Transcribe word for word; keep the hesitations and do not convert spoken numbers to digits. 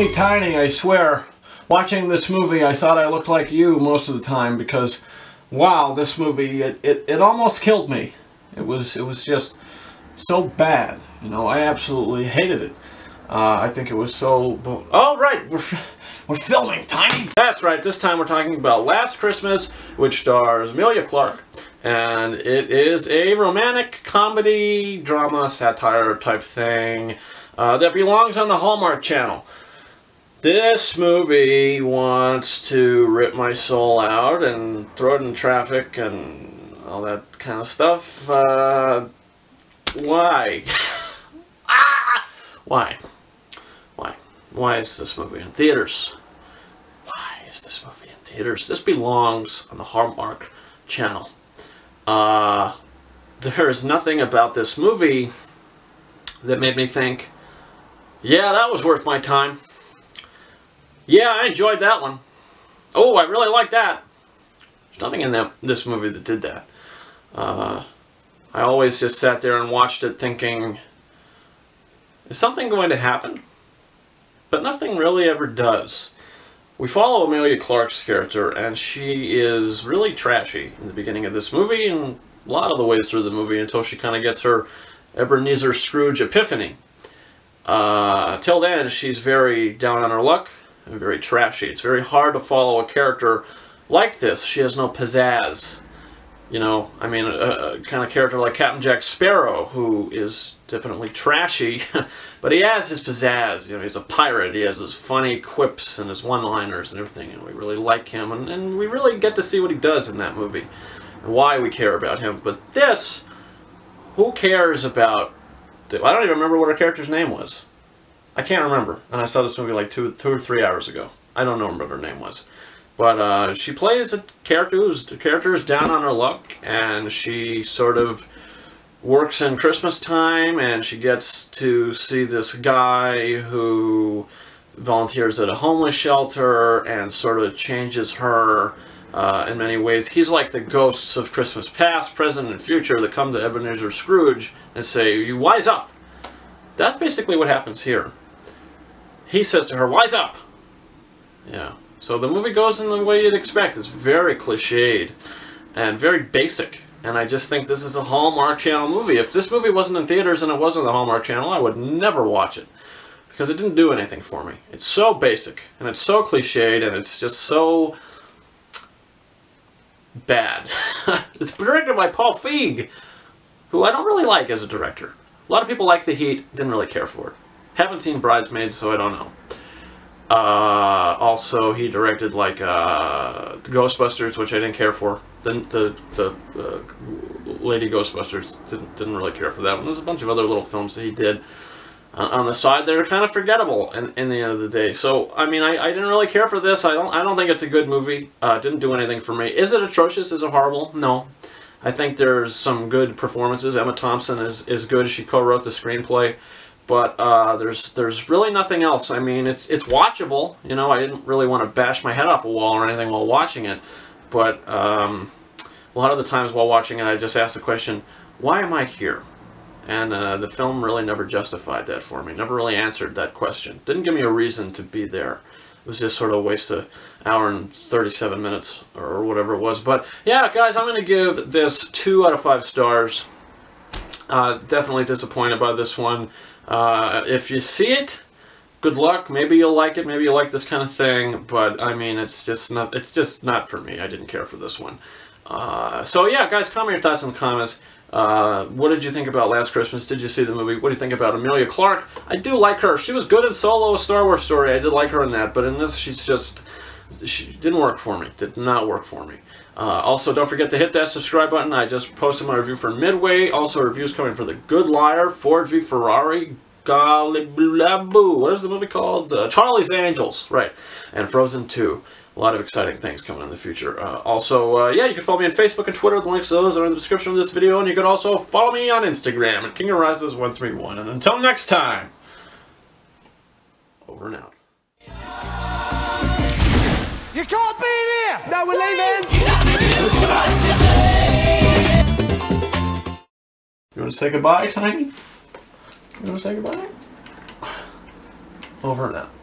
Hey Tiny, I swear, watching this movie I thought I looked like you most of the time because, wow, this movie, it, it, it almost killed me. It was, it was just so bad, you know, I absolutely hated it. Uh, I think it was so... Oh, right, we're, we're filming, Tiny! That's right, this time we're talking about Last Christmas, which stars Emilia Clarke. And it is a romantic comedy, drama, satire type thing uh, that belongs on the Hallmark Channel. This movie wants to rip my soul out and throw it in traffic and all that kind of stuff. Uh, why? ah! Why? Why? Why is this movie in theaters? Why is this movie in theaters? This belongs on the Hallmark Channel. Uh, there is nothing about this movie that made me think, yeah, that was worth my time. Yeah, I enjoyed that one. Oh, I really like that. There's nothing in that, this movie that did that. Uh, I always just sat there and watched it thinking, is something going to happen? But nothing really ever does. We follow Emilia Clarke's character, and she is really trashy in the beginning of this movie and a lot of the ways through the movie until she kind of gets her Ebenezer Scrooge epiphany. Uh, till then, she's very down on her luck. Very trashy. It's very hard to follow a character like this. She has no pizzazz. You know, I mean, a, a kind of character like Captain Jack Sparrow, who is definitely trashy, but he has his pizzazz. You know, he's a pirate. He has his funny quips and his one-liners and everything, and we really like him, and, and we really get to see what he does in that movie and why we care about him. But this, who cares about... The, I don't even remember what her character's name was. I can't remember, and I saw this movie like two, two or three hours ago. I don't know what her name was, but uh, she plays a character who's the character is down on her luck, and she sort of works in Christmas time, and she gets to see this guy who volunteers at a homeless shelter and sort of changes her uh, in many ways. He's like the ghosts of Christmas past, present, and future that come to Ebenezer Scrooge and say, "You wise up." That's basically what happens here. He says to her, "Wise up!" Yeah. So the movie goes in the way you'd expect. It's very cliched and very basic. And I just think this is a Hallmark Channel movie. If this movie wasn't in theaters and it wasn't the Hallmark Channel, I would never watch it. Because it didn't do anything for me. It's so basic. And it's so cliched. And it's just so... bad. It's directed by Paul Feig, who I don't really like as a director. A lot of people like The Heat, didn't really care for it. Haven't seen Bridesmaids, so I don't know. Uh, also, he directed like uh, Ghostbusters, which I didn't care for. The, the, the uh, Lady Ghostbusters, didn't, didn't really care for that one. There's a bunch of other little films that he did uh, on the side that are kind of forgettable in, in the end of the day. So, I mean, I, I didn't really care for this. I don't, I don't think it's a good movie. Uh, didn't do anything for me. Is it atrocious? Is it horrible? No. I think there's some good performances. Emma Thompson is, is good. She co-wrote the screenplay. But uh, there's there's really nothing else. I mean, it's it's watchable. You know, I didn't really want to bash my head off a wall or anything while watching it. But um, a lot of the times while watching it, I just asked the question, why am I here? And uh, the film really never justified that for me. Never really answered that question. Didn't give me a reason to be there. It was just sort of a waste of an hour and thirty-seven minutes or whatever it was. But yeah, guys, I'm going to give this two out of five stars. Uh, definitely disappointed by this one. Uh, if you see it, good luck. Maybe you'll like it. Maybe you like this kind of thing. But I mean, it's just not. It's just not for me. I didn't care for this one. Uh, so yeah, guys, comment your thoughts in the comments. Uh, what did you think about Last Christmas? Did you see the movie? What do you think about Emilia Clarke? I do like her. She was good in Solo, A Star Wars Story. I did like her in that, but in this, she's just... she didn't work for me. Did not work for me. Uh, also, don't forget to hit that subscribe button. I just posted my review for Midway. Also, reviews coming for The Good Liar, Ford v Ferrari, golly blah boo. What is the movie called? Uh, Charlie's Angels, right. And Frozen two. A lot of exciting things coming in the future. Uh, also, uh, yeah, you can follow me on Facebook and Twitter. The links to those are in the description of this video. And you can also follow me on Instagram at King Arises one three one. And until next time, over and out. You can't be there! No, we're leaving! You want to say goodbye, Tiny? You want to say goodbye? Over and out.